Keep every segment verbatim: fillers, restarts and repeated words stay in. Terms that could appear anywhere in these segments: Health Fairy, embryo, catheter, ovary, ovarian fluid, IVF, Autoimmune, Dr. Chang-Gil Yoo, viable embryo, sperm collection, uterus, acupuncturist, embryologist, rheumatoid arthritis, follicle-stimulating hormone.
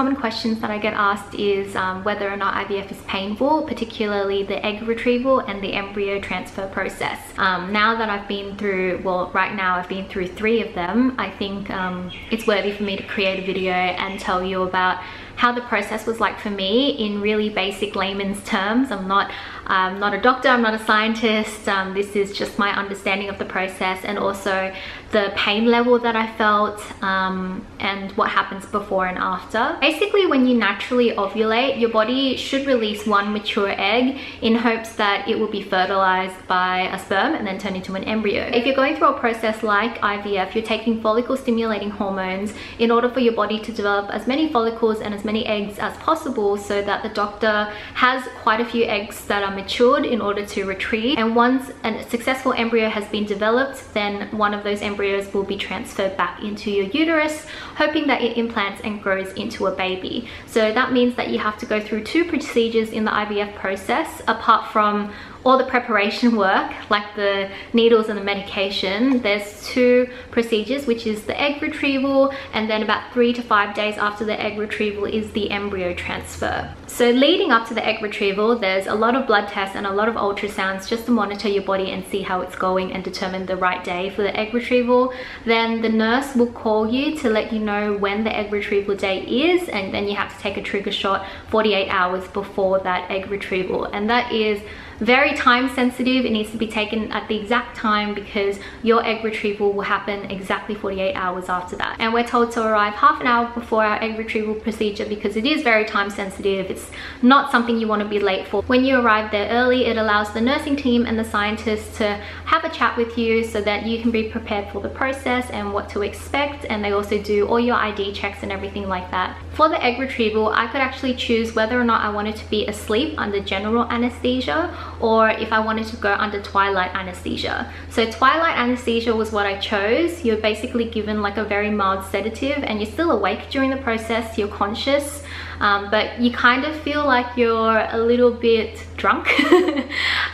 common questions that I get asked is um, whether or not I V F is painful, particularly the egg retrieval and the embryo transfer process. Um, now that I've been through, well, right now I've been through three of them, I think um, it's worthy for me to create a video and tell you about how the process was like for me in really basic layman's terms. I'm not um, not a doctor, I'm not a scientist, um, this is just my understanding of the process and also the pain level that I felt um, and what happens before and after. Basically, when you naturally ovulate, your body should release one mature egg in hopes that it will be fertilized by a sperm and then turn into an embryo. If you're going through a process like I V F, you're taking follicle-stimulating hormones in order for your body to develop as many follicles and as many many eggs as possible, so that the doctor has quite a few eggs that are matured in order to retrieve. And once a successful embryo has been developed, then one of those embryos will be transferred back into your uterus, hoping that it implants and grows into a baby. So that means that you have to go through two procedures in the I V F process, apart from all the preparation work like the needles and the medication. There's two procedures, which is the egg retrieval, and then about three to five days after the egg retrieval is the embryo transfer. So leading up to the egg retrieval, there's a lot of blood tests and a lot of ultrasounds just to monitor your body and see how it's going and determine the right day for the egg retrieval. Then the nurse will call you to let you know when the egg retrieval day is, and then you have to take a trigger shot forty-eight hours before that egg retrieval, and that is very time sensitive. It needs to be taken at the exact time because your egg retrieval will happen exactly forty-eight hours after that. And we're told to arrive half an hour before our egg retrieval procedure because it is very time sensitive. It's not something you want to be late for. When you arrive there early, it allows the nursing team and the scientists to have a chat with you so that you can be prepared for the process and what to expect. And they also do all your I D checks and everything like that. For the egg retrieval, I could actually choose whether or not I wanted to be asleep under general anesthesia or if I wanted to go under twilight anesthesia. So twilight anesthesia was what I chose. You're basically given like a very mild sedative and you're still awake during the process, you're conscious, um, but you kind of feel like you're a little bit drunk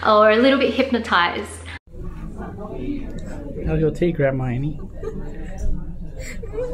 or a little bit hypnotized. How's your tea, Grandma Annie?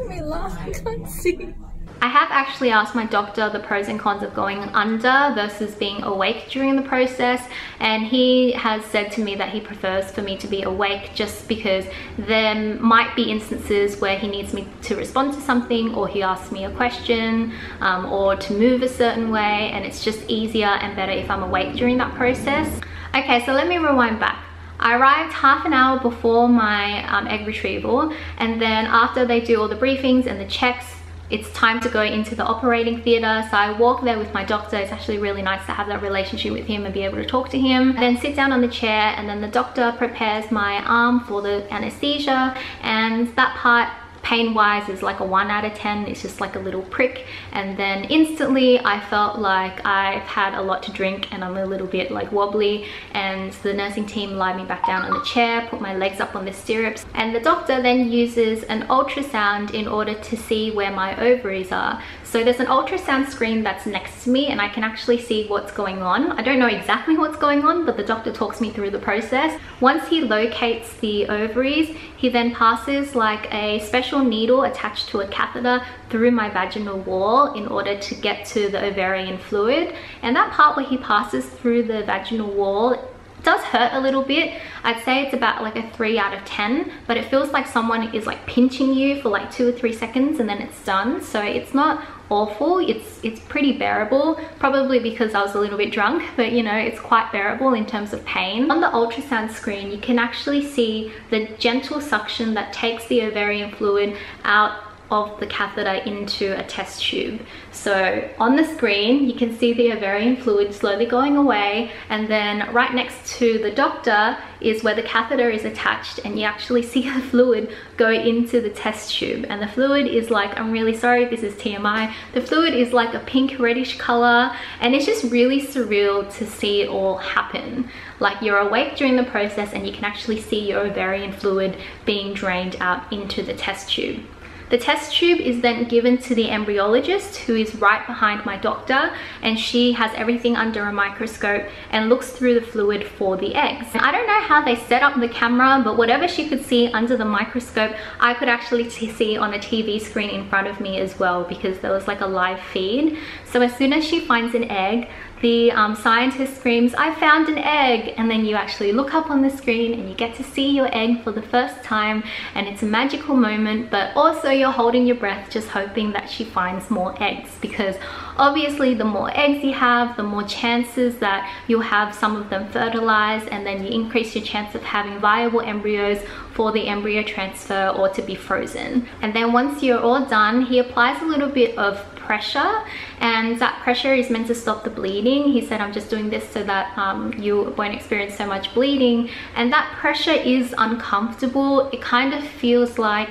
Me laugh, I can't see. I have actually asked my doctor the pros and cons of going under versus being awake during the process, and he has said to me that he prefers for me to be awake just because there might be instances where he needs me to respond to something, or he asks me a question um, or to move a certain way, and it's just easier and better if I'm awake during that process. Okay, so let me rewind back. I arrived half an hour before my um, egg retrieval, and then after they do all the briefings and the checks, it's time to go into the operating theatre. So I walk there with my doctor. It's actually really nice to have that relationship with him and be able to talk to him. I then sit down on the chair, and then the doctor prepares my arm for the anesthesia, and that part pain wise is like a one out of ten. It's just like a little prick, and then instantly I felt like I've had a lot to drink and I'm a little bit like wobbly, and the nursing team lie me back down on the chair, put my legs up on the stirrups, and the doctor then uses an ultrasound in order to see where my ovaries are. So there's an ultrasound screen that's next to me, and I can actually see what's going on. I don't know exactly what's going on, but the doctor talks me through the process. Once he locates the ovaries, he then passes like a special needle attached to a catheter through my vaginal wall in order to get to the ovarian fluid. And that part where he passes through the vaginal wall does hurt a little bit. I'd say it's about like a three out of ten, but it feels like someone is like pinching you for like two or three seconds and then it's done. So it's not awful, it's it's pretty bearable, probably because I was a little bit drunk, but you know, it's quite bearable in terms of pain. On the ultrasound screen, you can actually see the gentle suction that takes the ovarian fluid out of the catheter into a test tube. So on the screen you can see the ovarian fluid slowly going away, and then right next to the doctor is where the catheter is attached, and you actually see the fluid go into the test tube. And the fluid is like, I'm really sorry, this is T M I, the fluid is like a pink reddish color, and it's just really surreal to see it all happen. Like, you're awake during the process and you can actually see your ovarian fluid being drained out into the test tube. The test tube is then given to the embryologist, who is right behind my doctor, and she has everything under a microscope and looks through the fluid for the eggs. And I don't know how they set up the camera, but whatever she could see under the microscope, I could actually see on a T V screen in front of me as well, because there was like a live feed. So as soon as she finds an egg, the um, scientist screams, "I found an egg!" And then you actually look up on the screen and you get to see your egg for the first time, and it's a magical moment, but also you're holding your breath just hoping that she finds more eggs, because obviously the more eggs you have, the more chances that you'll have some of them fertilized, and then you increase your chance of having viable embryos for the embryo transfer or to be frozen. And then once you're all done, he applies a little bit of pressure, and that pressure is meant to stop the bleeding. He said, "I'm just doing this so that um, you won't experience so much bleeding." And that pressure is uncomfortable. It kind of feels like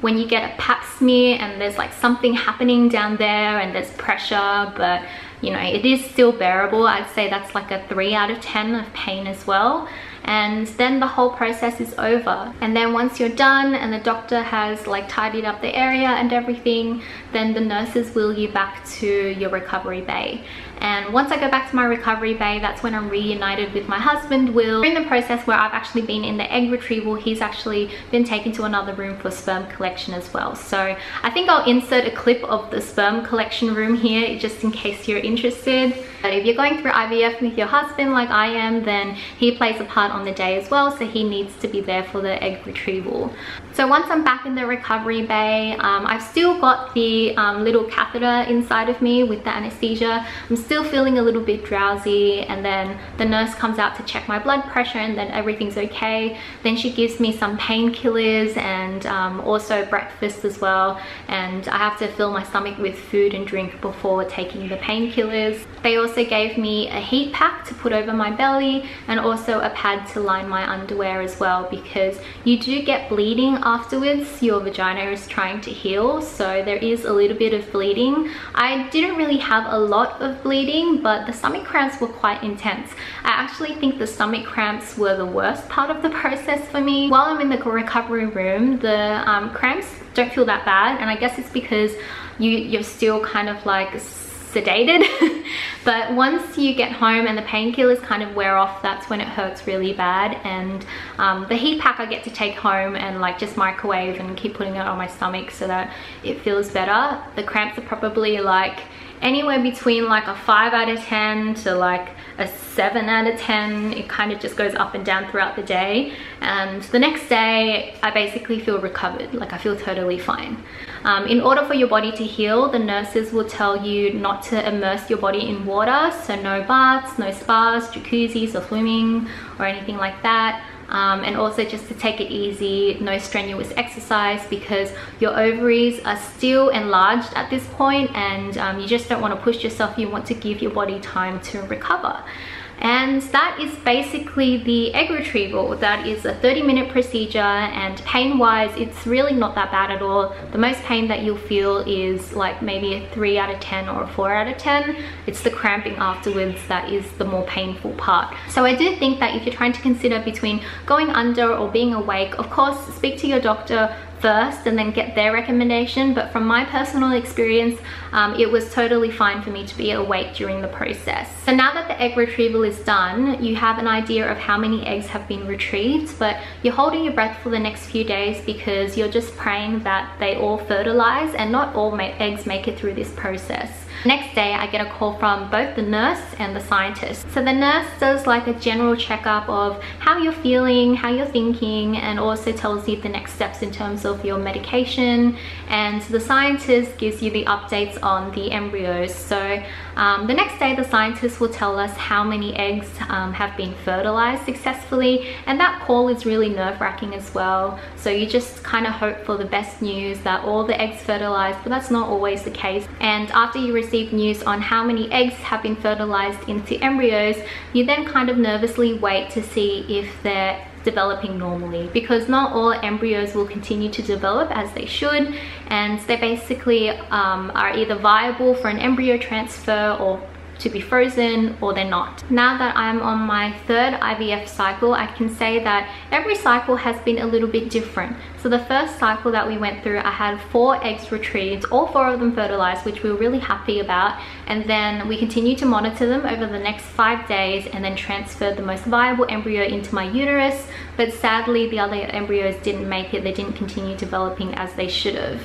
when you get a pap smear and there's like something happening down there and there's pressure, but you know, it is still bearable. I'd say that's like a three out of ten of pain as well. And then the whole process is over. And then once you're done and the doctor has like tidied up the area and everything, then the nurses wheel you back to your recovery bay. And once I go back to my recovery bay, that's when I'm reunited with my husband, Will. During the process where I've actually been in the egg retrieval, he's actually been taken to another room for sperm collection as well. So I think I'll insert a clip of the sperm collection room here, just in case you're interested. But if you're going through I V F with your husband like I am, then he plays a part on the day as well, so he needs to be there for the egg retrieval. So once I'm back in the recovery bay, um, I've still got the um, little catheter inside of me with the anesthesia. I'm still feeling a little bit drowsy, and then the nurse comes out to check my blood pressure, and then everything's okay. Then she gives me some painkillers and um, also breakfast as well, and I have to fill my stomach with food and drink before taking the painkillers. They also gave me a heat pack to put over my belly and also a pad to line my underwear as well, because you do get bleeding afterwards. Your vagina is trying to heal, so there is a little bit of bleeding. I didn't really have a lot of bleeding, but the stomach cramps were quite intense. I actually think the stomach cramps were the worst part of the process for me. While I'm in the recovery room, the um, cramps don't feel that bad, and I guess it's because you, you're still kind of like sedated. But once you get home and the painkillers kind of wear off, that's when it hurts really bad. And um, the heat pack I get to take home and like just microwave and keep putting it on my stomach so that it feels better. The cramps are probably like anywhere between like a five out of ten to like a seven out of ten. It kind of just goes up and down throughout the day, and the next day I basically feel recovered. Like I feel totally fine. Um, in order for your body to heal, the nurses will tell you not to immerse your body in water, so no baths, no spas, jacuzzis or swimming or anything like that. Um, and also just to take it easy, no strenuous exercise, because your ovaries are still enlarged at this point, and um, you just don't want to push yourself. You want to give your body time to recover. And that is basically the egg retrieval. That is a thirty minute procedure, and pain wise it's really not that bad at all. The most pain that you'll feel is like maybe a three out of ten or a four out of ten. It's the cramping afterwards that is the more painful part. So I do think that if you're trying to consider between going under or being awake, of course speak to your doctor first and then get their recommendation, but from my personal experience, um, it was totally fine for me to be awake during the process. So now that the egg retrieval is done, you have an idea of how many eggs have been retrieved, but you're holding your breath for the next few days because you're just praying that they all fertilize, and not all eggs make it through this process. Next day I get a call from both the nurse and the scientist. So the nurse does like a general checkup of how you're feeling, how you're thinking, and also tells you the next steps in terms of your medication, and the scientist gives you the updates on the embryos. So um, the next day the scientist will tell us how many eggs um, have been fertilized successfully, and that call is really nerve-wracking as well. So you just kind of hope for the best news that all the eggs fertilized, but that's not always the case. And after you receive news on how many eggs have been fertilized into embryos, you then kind of nervously wait to see if they're developing normally, because not all embryos will continue to develop as they should, and they basically um, are either viable for an embryo transfer or to be frozen or they're not. Now that I'm on my third I V F cycle, I can say that every cycle has been a little bit different. So the first cycle that we went through, I had four eggs retrieved, all four of them fertilized, which we were really happy about. And then we continued to monitor them over the next five days and then transferred the most viable embryo into my uterus. But sadly, the other embryos didn't make it. They didn't continue developing as they should have.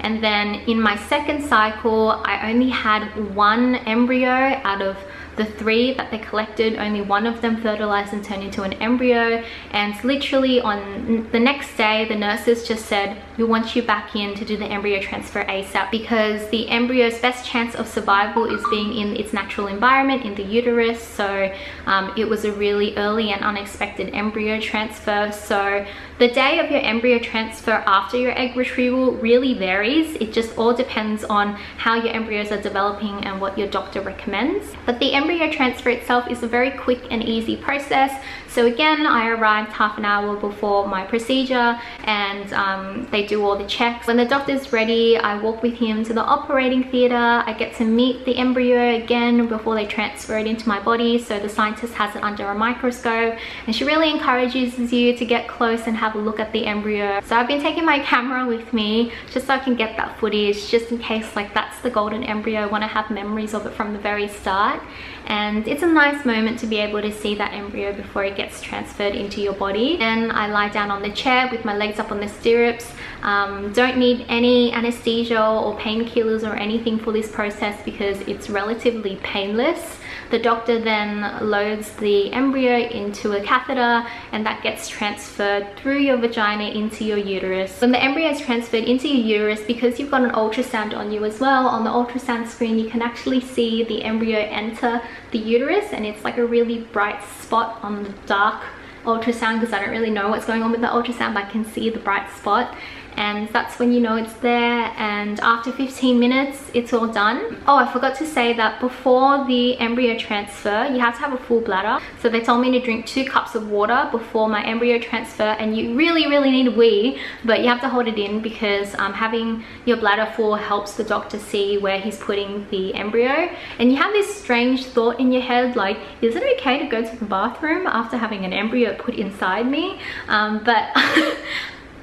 And then in my second cycle, I only had one embryo out of the three that they collected. Only one of them fertilized and turned into an embryo. And literally on the next day, the nurses just said, we want you back in to do the embryo transfer ASAP, because the embryo's best chance of survival is being in its natural environment, in the uterus. So um, it was a really early and unexpected embryo transfer. So the day of your embryo transfer after your egg retrieval really varies. It just all depends on how your embryos are developing and what your doctor recommends. But the embryo transfer itself is a very quick and easy process. So again, I arrived half an hour before my procedure, and um, they do all the checks. When the doctor's ready, I walk with him to the operating theater. I get to meet the embryo again before they transfer it into my body. So the scientist has it under a microscope, and she really encourages you to get close and have a look at the embryo. So I've been taking my camera with me just so I can get that footage, just in case like that's the golden embryo. I want to have memories of it from the very start, and it's a nice moment to be able to see that embryo before it gets transferred into your body. And I lie down on the chair with my legs up on the stirrups. Um, don't need any anesthesia or painkillers or anything for this process because it's relatively painless. The doctor then loads the embryo into a catheter, and that gets transferred through your vagina into your uterus. When the embryo is transferred into your uterus, because you've got an ultrasound on you as well, on the ultrasound screen you can actually see the embryo enter the uterus, and it's like a really bright spot on the dark ultrasound, because I don't really know what's going on with the ultrasound, but I can see the bright spot. And that's when you know it's there. And after fifteen minutes, it's all done. Oh, I forgot to say that before the embryo transfer, you have to have a full bladder. So they told me to drink two cups of water before my embryo transfer. And you really, really need a wee, but you have to hold it in because um, having your bladder full helps the doctor see where he's putting the embryo. And you have this strange thought in your head, like, is it okay to go to the bathroom after having an embryo put inside me? Um, but...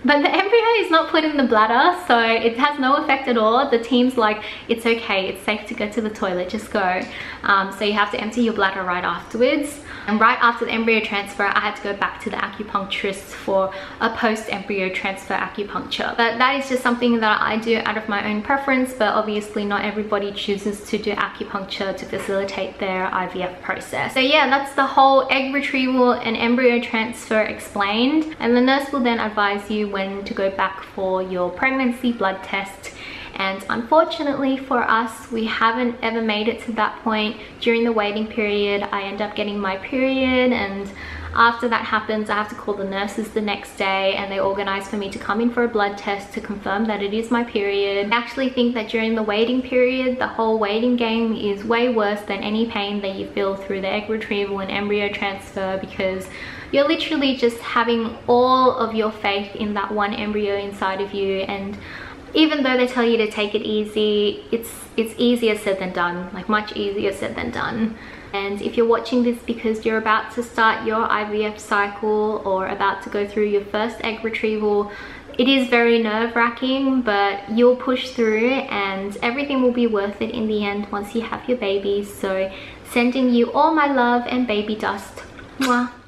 But the embryo is not put in the bladder, so it has no effect at all. The team's like, it's okay, it's safe to go to the toilet, just go. Um, so you have to empty your bladder right afterwards. And right after the embryo transfer, I had to go back to the acupuncturist for a post-embryo transfer acupuncture. But that is just something that I do out of my own preference, but obviously not everybody chooses to do acupuncture to facilitate their I V F process. So yeah, that's the whole egg retrieval and embryo transfer explained. And the nurse will then advise you when to go back for your pregnancy blood test. And unfortunately for us, we haven't ever made it to that point. During the waiting period, I end up getting my period, and after that happens, I have to call the nurses the next day, and they organize for me to come in for a blood test to confirm that it is my period. I actually think that during the waiting period, the whole waiting game is way worse than any pain that you feel through the egg retrieval and embryo transfer, because you're literally just having all of your faith in that one embryo inside of you. And even though they tell you to take it easy, it's it's easier said than done, like much easier said than done. And if you're watching this because you're about to start your I V F cycle or about to go through your first egg retrieval, it is very nerve-wracking, but you'll push through and everything will be worth it in the end once you have your baby. So sending you all my love and baby dust. Mwah.